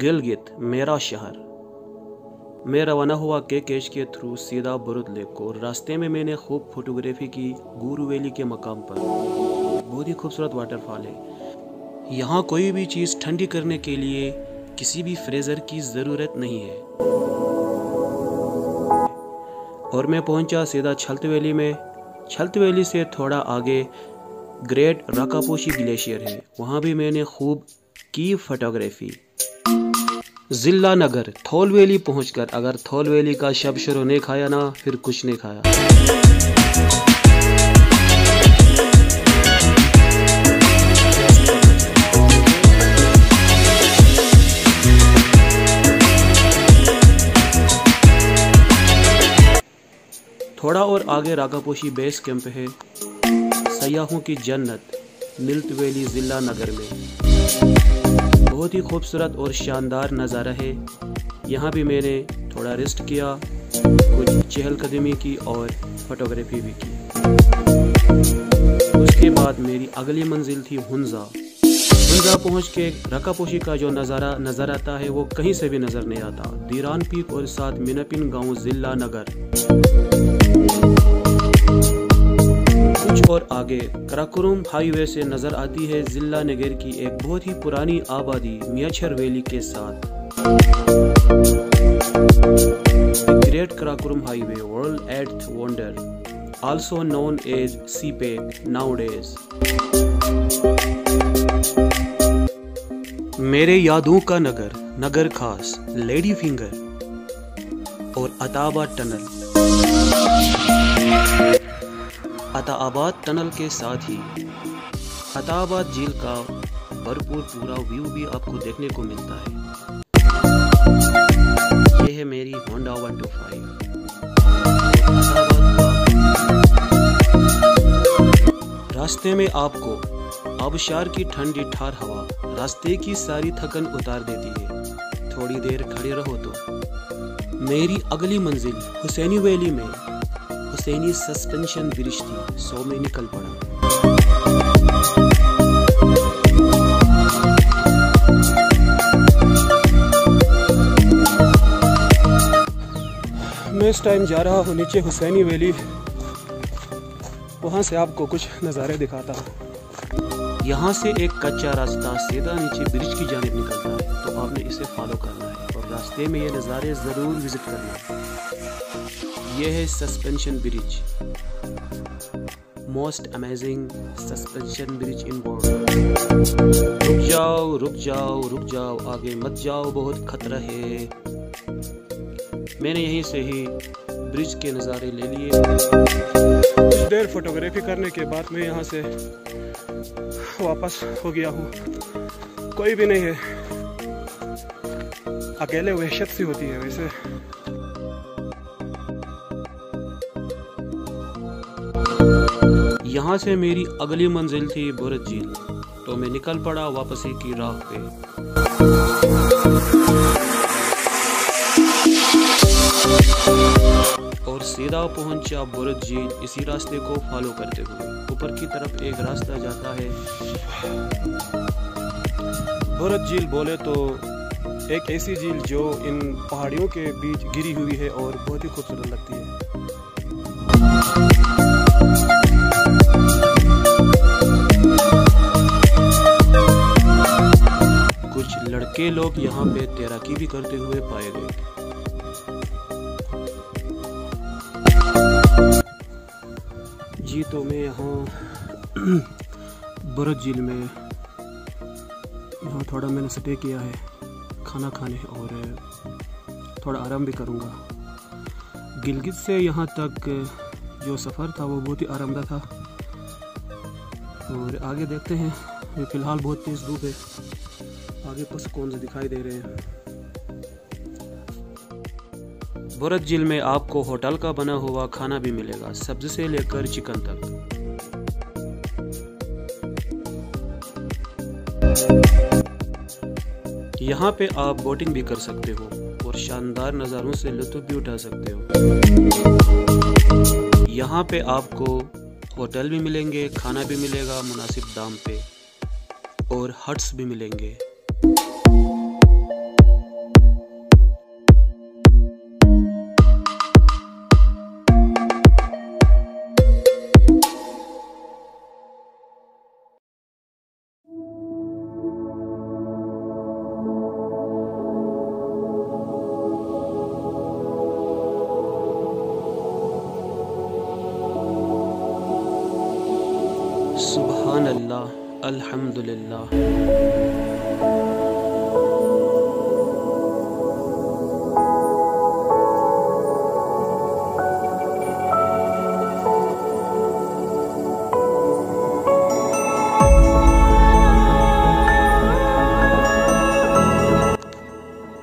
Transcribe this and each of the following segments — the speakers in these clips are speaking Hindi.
गिलगित मेरा शहर मैं रवाना हुआ केकेश के थ्रू सीधा बोरिथ लेक को। रास्ते में मैंने खूब फोटोग्राफी की गुरु वैली के मकाम पर। बहुत ही खूबसूरत वाटरफॉल है। यहाँ कोई भी चीज़ ठंडी करने के लिए किसी भी फ्रीजर की ज़रूरत नहीं है। और मैं पहुँचा सीधा छल्त वैली में। छल्त वैली से थोड़ा आगे ग्रेट राकापोशी ग्लेशियर है। वहाँ भी मैंने खूब की फोटोग्राफी। जिला नगर थौल वैली पहुँचकर अगर थौल वैली का शब शुरू नहीं खाया ना फिर कुछ नहीं खाया। थोड़ा और आगे राकापोशी बेस कैंप है, सयाहों की जन्नत मिल्तवली जिला नगर में। बहुत ही खूबसूरत और शानदार नज़ारा है। यहाँ भी मैंने थोड़ा रेस्ट किया, कुछ चहलकदमी की और फोटोग्राफी भी की। उसके बाद मेरी अगली मंजिल थी हुंजा। हुंजा पहुँच के रकापोशी का जो नज़र आता है वो कहीं से भी नज़र नहीं आता। दीराम पीक और साथ मिनापिन गांव जिला नगर। कुछ और आगे कराकोरम हाईवे से नजर आती है जिला नगर की एक बहुत ही पुरानी आबादी मियाचरवेली के साथ। Great Karakoram highway world eighth wonder also known as CPEC nowadays. मेरे यादों का नगर नगर खास लेडी फिंगर और अताबाद टनल। अताबाद टनल के साथ ही अताबाद झील का भरपूर पूरा व्यू भी आपको देखने को मिलता है। यह है मेरी होंडा 125। रास्ते में आपको आबशार की ठंडी ठार हवा रास्ते की सारी थकन उतार देती है। थोड़ी देर खड़े रहो तो। मेरी अगली मंजिल हुसैनी वैली में हुसैनी सस्पेंशन ब्रिज थी, सो में निकल पड़ा। मैं इस टाइम जा रहा हूँ नीचे हुसैनी वैली, वहाँ से आपको कुछ नज़ारे दिखाता हूँ। यहाँ से एक कच्चा रास्ता सीधा नीचे ब्रिज की जानिब निकलता है, तो आपने इसे फॉलो करना है और रास्ते में ये नज़ारे ज़रूर विजिट करना। यह है suspension bridge, most amazing suspension bridge in world. रुक जाओ आगे मत जाओ, बहुत खतरा है। मैंने यहीं से ही ब्रिज के नज़ारे ले लिए। कुछ देर फोटोग्राफी करने के बाद मैं यहाँ से वापस हो गया हूँ। कोई भी नहीं है, अकेले वहशत सी होती है। वैसे यहाँ से मेरी अगली मंजिल थी बोरिथ झील, तो मैं निकल पड़ा वापसी की राह पे। और सीधा पहुंचा बोरिथ झील। इसी रास्ते को फॉलो करते हुए ऊपर की तरफ एक रास्ता जाता है। बोरिथ झील बोले तो एक ऐसी झील जो इन पहाड़ियों के बीच गिरी हुई है और बहुत ही खूबसूरत लगती है। कुछ लड़के लोग यहाँ पे तैराकी भी करते हुए पाए गए जी। तो मैं यहाँ बोरिथ झील में यहाँ थोड़ा मैंने स्टे किया है खाना खाने और थोड़ा आराम भी करूँगा। गिलगित से यहाँ तक जो सफ़र था वो बहुत ही आरामदायक था। और आगे देखते हैं, ये फ़िलहाल बहुत तेज़ धूप है, आगे पस कौन से दिखाई दे रहे हैं। बोरिथ झील में आपको होटल का बना हुआ खाना भी मिलेगा, सब्जी से लेकर चिकन तक। यहाँ पे आप बोटिंग भी कर सकते हो और शानदार नज़ारों से लुत्फ भी उठा सकते हो। यहाँ पे आपको होटल भी मिलेंगे, खाना भी मिलेगा मुनासिब दाम पे और हट्स भी मिलेंगे। अल्हम्दुलिल्लाह।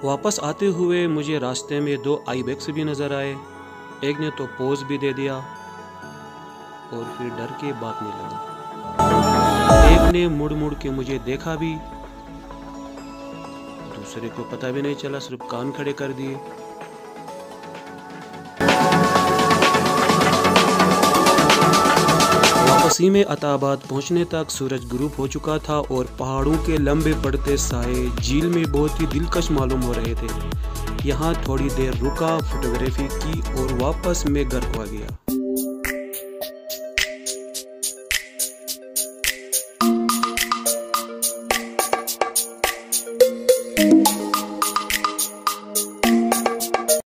वापस आते हुए मुझे रास्ते में दो आईबैक्स भी नज़र आए, एक ने तो पोज भी दे दिया और फिर डर के भागने लगा। एक ने मुड़ मुड़ के मुझे देखा भी, दूसरे को पता भी नहीं चला, सिर्फ कान खड़े कर दिए। वापसी में अताबाद पहुंचने तक सूरज ग्रूप हो चुका था और पहाड़ों के लंबे पड़ते साए झील में बहुत ही दिलकश मालूम हो रहे थे। यहाँ थोड़ी देर रुका, फोटोग्राफी की और वापस मैं घर को आ गया।